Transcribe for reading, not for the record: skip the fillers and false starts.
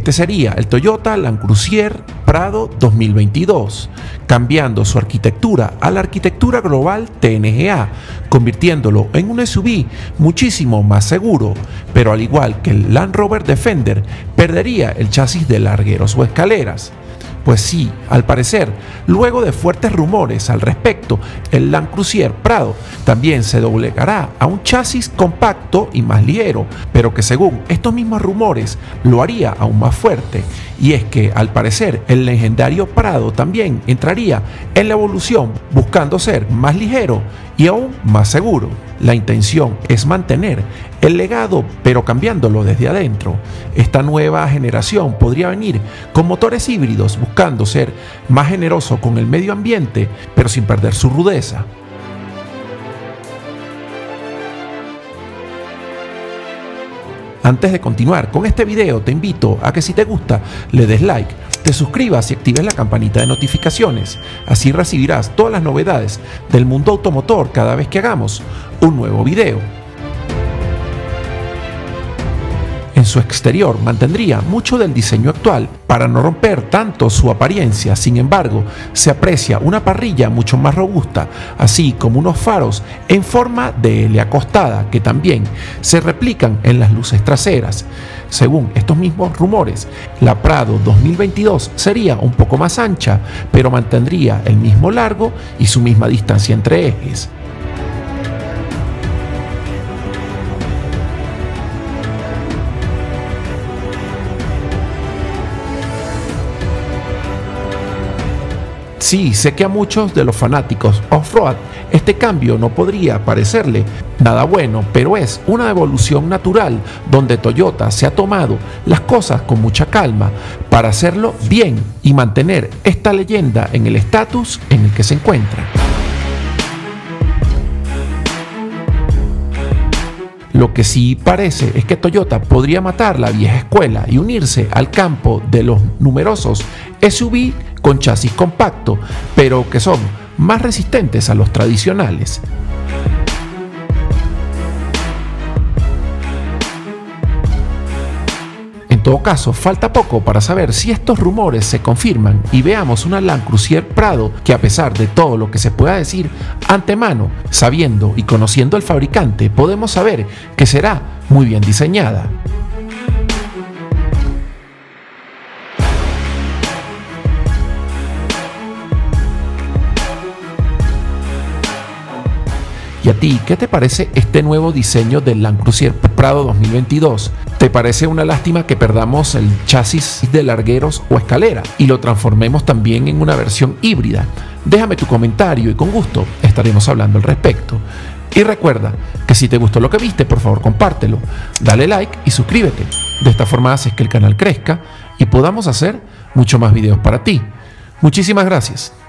Este sería el Toyota Land Cruiser Prado 2022, cambiando su arquitectura a la arquitectura global TNGA, convirtiéndolo en un SUV muchísimo más seguro, pero al igual que el Land Rover Defender, perdería el chasis de largueros o escaleras. Pues sí, al parecer, luego de fuertes rumores al respecto, el Land Cruiser Prado también se doblegará a un chasis compacto y más ligero, pero que según estos mismos rumores lo haría aún más fuerte. Y es que al parecer el legendario Prado también entraría en la evolución buscando ser más ligero y aún más seguro. La intención es mantener el legado pero cambiándolo desde adentro. Esta nueva generación podría venir con motores híbridos buscando ser más generoso con el medio ambiente pero sin perder su rudeza. Antes de continuar con este video te invito a que si te gusta le des like, te suscribas y actives la campanita de notificaciones, así recibirás todas las novedades del mundo automotor cada vez que hagamos un nuevo video. En su exterior mantendría mucho del diseño actual para no romper tanto su apariencia, sin embargo, se aprecia una parrilla mucho más robusta, así como unos faros en forma de L acostada que también se replican en las luces traseras. Según estos mismos rumores, la Prado 2022 sería un poco más ancha, pero mantendría el mismo largo y su misma distancia entre ejes. Sí, sé que a muchos de los fanáticos off-road este cambio no podría parecerle nada bueno, pero es una evolución natural donde Toyota se ha tomado las cosas con mucha calma para hacerlo bien y mantener esta leyenda en el estatus en el que se encuentra. Lo que sí parece es que Toyota podría matar la vieja escuela y unirse al campo de los numerosos SUV con chasis compacto, pero que son más resistentes a los tradicionales. En todo caso, falta poco para saber si estos rumores se confirman y veamos una Land Cruiser Prado que, a pesar de todo lo que se pueda decir antemano, sabiendo y conociendo al fabricante, podemos saber que será muy bien diseñada. ¿Y a ti qué te parece este nuevo diseño del Land Cruiser Prado 2022? ¿Te parece una lástima que perdamos el chasis de largueros o escalera y lo transformemos también en una versión híbrida? Déjame tu comentario y con gusto estaremos hablando al respecto. Y recuerda que si te gustó lo que viste, por favor compártelo, dale like y suscríbete. De esta forma haces que el canal crezca y podamos hacer mucho más videos para ti. Muchísimas gracias.